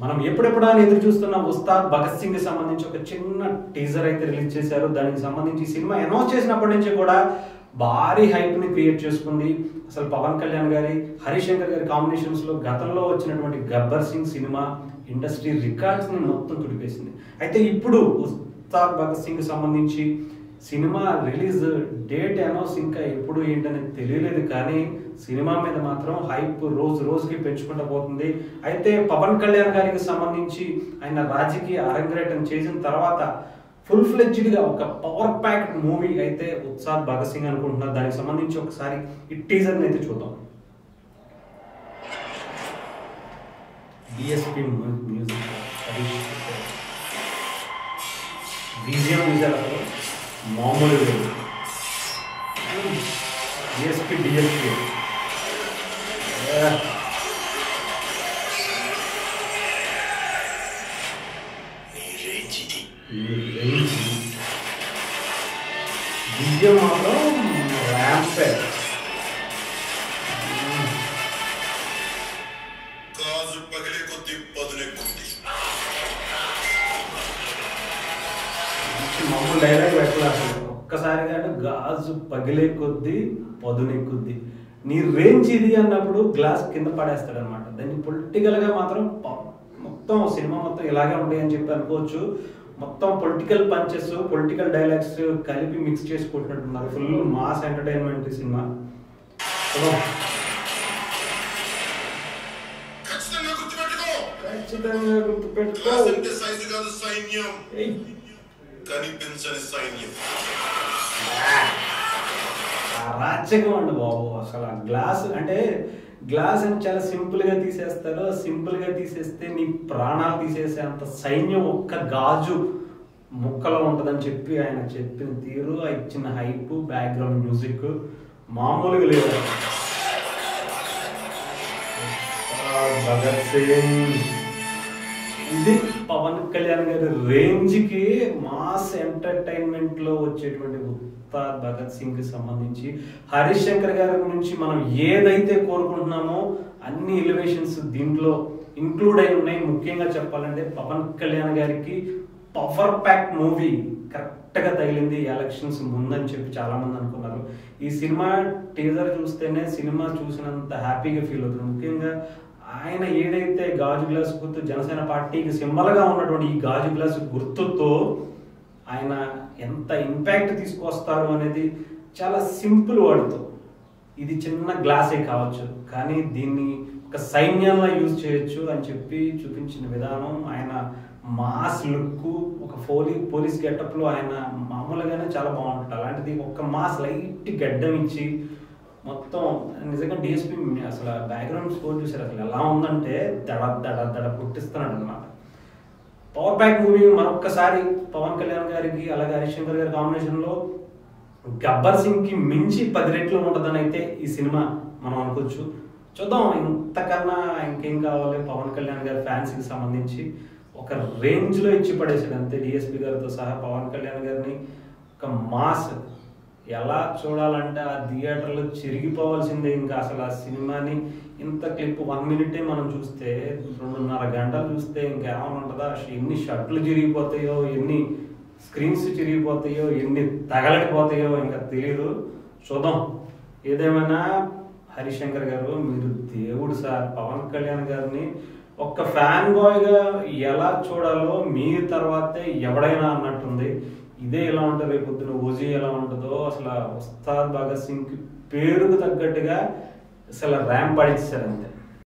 మనం ఎప్పుడెప్పుడు అని ఎదురు చూస్తున్న ఉస్తాద్ భగత్ సింగ్ కి సంబంధించి ఒక చిన్న టీజర్ అయితే రిలీజ్ చేశారు. దానికి సంబంధించి సినిమా అనౌన్స్ చేసినప్పటి నుంచి కూడా భారీ హైప్ ని క్రియేట్ చేసుకుంది. అసలు పవన్ కళ్యాణ్ గారి హరీష్ శంకర్ గారి కాంబినేషన్స్ లో గతంలో వచ్చినటువంటి Gabbar Singh cinema industry records ని మొత్తం తుడిపేసింది. అయితే ఇప్పుడు ఉస్తాద్ భగత్ సింగ్ కి సంబంధించి సినిమా రిలీజ్ డేట్ అనౌన్స్ ఇంకా ఎప్పుడు ఏంటనేది తెలియలేదు, కానీ సినిమా మీద మాత్రం హైప్ రోజు రోజుకి పెంచుకుంటూ పోతుంది. అయితే పవన్ కళ్యాణ్ గారికి సంబంధించి ఆయన రాజకీయ అరంగేటం చేసిన తర్వాత ఫుల్ ఫ్లెడ్జ్డ్గా ఒక పవర్ ప్యాక్ మూవీ అయితే ఉస్తాద్ భగత్ సింగ్ అనుకుంటున్నారు. దానికి సంబంధించి ఒకసారి ఈ టీజర్ని అయితే చూద్దాం. డిఎస్పీ మ్యూజిక్ విజయం విజయాలతో మామూలు డిఎస్పీ డిఎస్పీ విజయం మాత్రం ర్యాంపే మామూలు డైలాగ్ పెట్టలేదు. ఒక్కసారిగా అంటే గాజు పగిలే కొద్దీ పదునెక్కుద్ది, నీ రేంజ్ ఇది అన్నప్పుడు గ్లాస్ కింద పడేస్తాడు అనమాట. దాన్ని పొలిటికల్గా మాత్రం మొత్తం సినిమా మొత్తం ఇలాగే ఉంటాయి అని చెప్పి అనుకోవచ్చు. మొత్తం పొలిటికల్ పంచెస్ పొలిటికల్ డైలాగ్స్ కలిపి మిక్స్ చేసుకుంటున్నట్టున్నారు. Full mass entertainment cinema. ఖచ్చితంగా గుర్తుపెట్టుకో రాచకం అండి బాబు. అసలు గ్లాస్ అంటే గ్లాస్ అని చాలా సింపుల్గా తీసేస్తారు. సింపుల్గా తీసేస్తే నీ ప్రాణాలు తీసేసే అంత సైన్యం ఒక్క గాజు ముక్కలో ఉంటుందని చెప్పి ఆయన చెప్పిన తీరు, ఇచ్చిన హైప్, బ్యాక్గ్రౌండ్ మ్యూజిక్ మామూలుగా లేదు. భగత్ సింగ్ ఇది పవన్ కళ్యాణ్ గారి రేంజ్కి మాస్ ఎంటర్టైన్మెంట్లో వచ్చేటువంటి ఉస్తాద్ భగత్ సింగ్కి సంబంధించి హరీష్ శంకర్ గారి నుంచి మనం ఏదైతే కోరుకుంటున్నామో అన్ని ఎలివేషన్స్ దీంట్లో ఇంక్లూడ్ అయి ఉన్నాయి. ముఖ్యంగా చెప్పాలంటే పవన్ కళ్యాణ్ గారికి పవర్ ప్యాక్ మూవీ కరెక్ట్గా తగిలింది ఎలక్షన్స్ ముందని చెప్పి చాలామంది అనుకున్నారు. ఈ సినిమా టీజర్ చూస్తేనే సినిమా చూసినంత హ్యాపీగా ఫీల్ అవుతుంది. ముఖ్యంగా ఆయన ఏదైతే గాజు గ్లాస్ గుర్తు జనసేన పార్టీకి సింబల్గా ఉన్నటువంటి ఈ గాజు గ్లాసు గుర్తుతో ఆయన ఎంత ఇంపాక్ట్ తీసుకొస్తారు అనేది చాలా సింపుల్ వర్డ్తో, ఇది చిన్న గ్లాసే కావచ్చు కానీ దీన్ని ఒక సైన్యంలా యూజ్ చేయొచ్చు అని చెప్పి చూపించిన విధానం, ఆయన మాస్ లుక్, ఒక పోలీస్ గెటప్లో ఆయన మామూలుగానే చాలా బాగుంటుంది. అలాంటిది ఒక మాస్ లైట్ గడ్డం ఇచ్చి మొత్తం నిజంగా డిఎస్పీ అసలు బ్యాక్గ్రౌండ్ స్కోర్ చూసారు అసలు ఎలా ఉందంటే దడ దడ దడ పుట్టిస్తున్నాడు అనమాట. పవర్ ప్యాక్ మూవీ మరొక్కసారి పవన్ కళ్యాణ్ గారికి అలాగే హరీష్ శంకర్ గారి కాంబినేషన్లో గబ్బర్ సింగ్కి మించి 10 రెట్లు ఉంటుందని అయితే ఈ సినిమా మనం అనుకోవచ్చు. చూద్దాం ఇంతకన్నా ఇంకేం కావాలి. పవన్ కళ్యాణ్ గారి ఫ్యాన్స్కి సంబంధించి ఒక రేంజ్లో ఇచ్చి పడేసాడు అంతే. డిఎస్పీ గారితో సహా పవన్ కళ్యాణ్ గారిని ఒక మాస్ ఎలా చూడాలంటే ఆ థియేటర్లో చిరిగిపోవాల్సిందే. ఇంకా అసలు ఆ సినిమాని ఇంత క్లిప్ 1 నిమిషమే మనం చూస్తే 2.5 గంటలు చూస్తే ఇంకా ఏమైనా ఉంటుందా? ఎన్ని షర్ట్లు చిరిగిపోతాయో, ఎన్ని స్క్రీన్స్ చిరిగిపోతాయో, ఎన్ని తగలడిపోతాయో ఇంకా తెలియదు. చూద్దాం. ఏదేమైనా హరీష్ శంకర్ గారు మీరు దేవుడు సార్. పవన్ కళ్యాణ్ గారిని ఒక్క ఫ్యాన్ బాయ్గా ఎలా చూడాలో మీ తర్వాతే ఎవడైనా అన్నట్టుంది. ఇదే ఎలా ఉంటుంది, రేపు పొద్దున ఓజీ ఎలా ఉంటుందో అసలు ఉస్తాద్ భగత్ సింగ్ పేరుకు తగ్గట్టుగా అసలు ర్యాంప్ పడించారు అంతే.